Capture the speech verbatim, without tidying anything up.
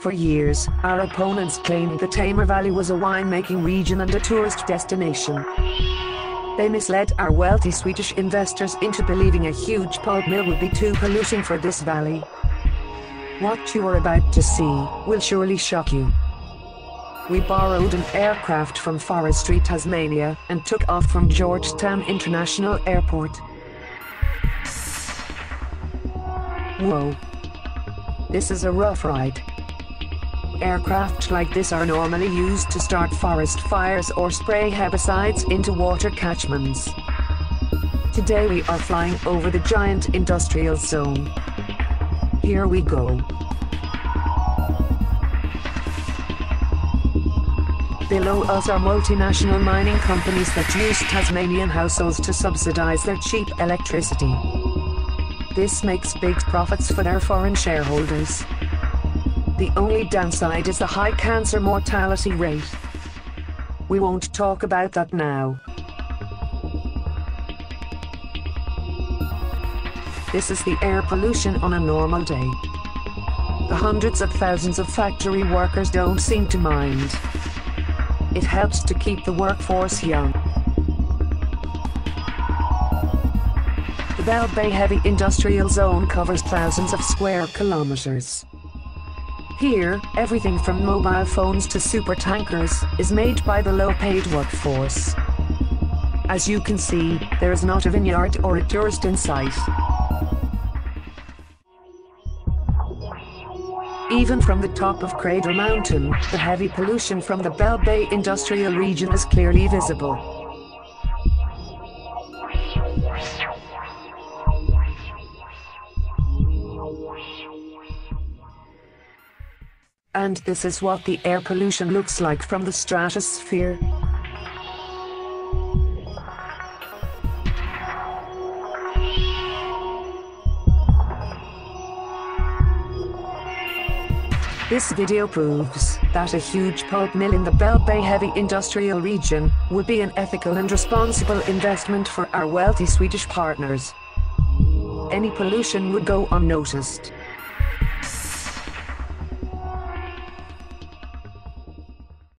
For years, our opponents claimed the Tamar Valley was a winemaking region and a tourist destination. They misled our wealthy Swedish investors into believing a huge pulp mill would be too polluting for this valley. What you are about to see will surely shock you. We borrowed an aircraft from Forestry Tasmania and took off from Georgetown International Airport. Whoa! This is a rough ride. Aircraft like this are normally used to start forest fires or spray herbicides into water catchments. Today we are flying over the giant industrial zone. Here we go. Below us are multinational mining companies that use Tasmanian households to subsidize their cheap electricity. This makes big profits for their foreign shareholders. The only downside is the high cancer mortality rate. We won't talk about that now. This is the air pollution on a normal day. The hundreds of thousands of factory workers don't seem to mind. It helps to keep the workforce young. The Bell Bay Heavy Industrial Zone covers thousands of square kilometers. Here, everything from mobile phones to supertankers is made by the low-paid workforce. As you can see, there is not a vineyard or a tourist in sight. Even from the top of Cradle Mountain, the heavy pollution from the Bell Bay industrial region is clearly visible. And this is what the air pollution looks like from the stratosphere. This video proves that a huge pulp mill in the Bell Bay Heavy Industrial Region would be an ethical and responsible investment for our wealthy Swedish partners. Any pollution would go unnoticed.